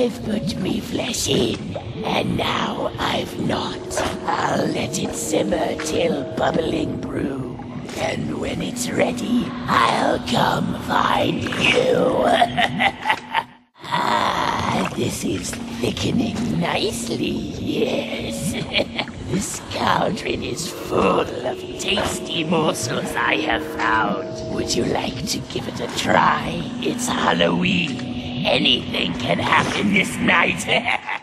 I've put me flesh in, and now I've not. I'll let it simmer till bubbling brew, and when it's ready, I'll come find you. This is thickening nicely, yes. This cauldron is full of tasty morsels I have found. Would you like to give it a try? It's Halloween. Anything can happen this night.